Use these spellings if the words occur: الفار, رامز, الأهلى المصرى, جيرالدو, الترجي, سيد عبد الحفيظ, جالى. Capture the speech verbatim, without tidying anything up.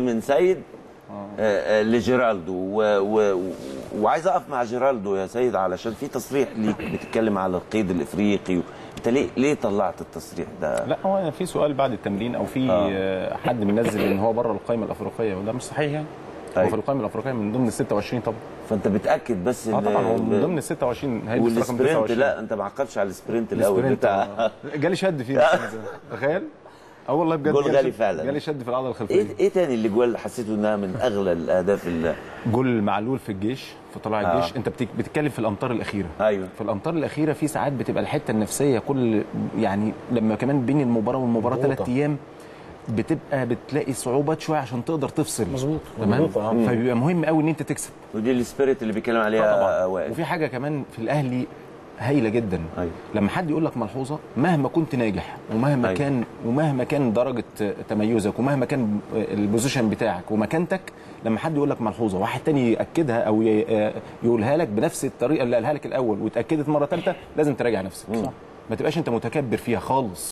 من سيد لجيرالدو و... و... وعايز اقف مع جيرالدو يا سيد، علشان في تصريح ليك بتتكلم على القيد الافريقي. انت ليه ليه طلعت التصريح ده؟ لا، هو في سؤال بعد التمرين او في آه. حد منزل ان هو بره القائمه الافريقيه، وده مش صحيح يعني. طيب. هو في القائمه الافريقيه من ضمن ال ستة وعشرين طبعا. فانت بتاكد بس ان اه طبعا هو من ضمن ال ستة وعشرين. هيدي رقم تسعة وعشرين. لا انت ما عقبتش على السبرنت الاول بتاع جالي شد فيه تخيل. اه والله بجد جول غالي فعلا، جالي شد في العضله الخلفيه. ايه ايه تاني اللي جول حسيته انها من اغلى الاهداف؟ جول معلول في الجيش، في طلع الجيش. آه. انت بتتكلم في الامطار الاخيره. ايوه في الامطار الاخيره في ساعات بتبقى الحته النفسيه كل يعني، لما كمان بين المباراه والمباراه ثلاث ايام بتبقى بتلاقي صعوبات شويه عشان تقدر تفصل. مظبوط تمام. فبيبقى مهم قوي ان انت تكسب، ودي السبيريت اللي بيتكلم عليها وائل. وفي حاجه كمان في الاهلي هايله جدا. أيوة. لما حد يقول لك ملحوظه، مهما كنت ناجح ومهما أيوة. كان ومهما كان درجه تميزك ومهما كان البوزيشن بتاعك ومكانتك، لما حد يقول لك ملحوظه واحد تاني ياكدها او يقولها لك بنفس الطريقه اللي قالها لك الاول واتاكدت مره ثالثه، لازم تراجع نفسك. صح. ما تبقاش انت متكبر فيها خالص.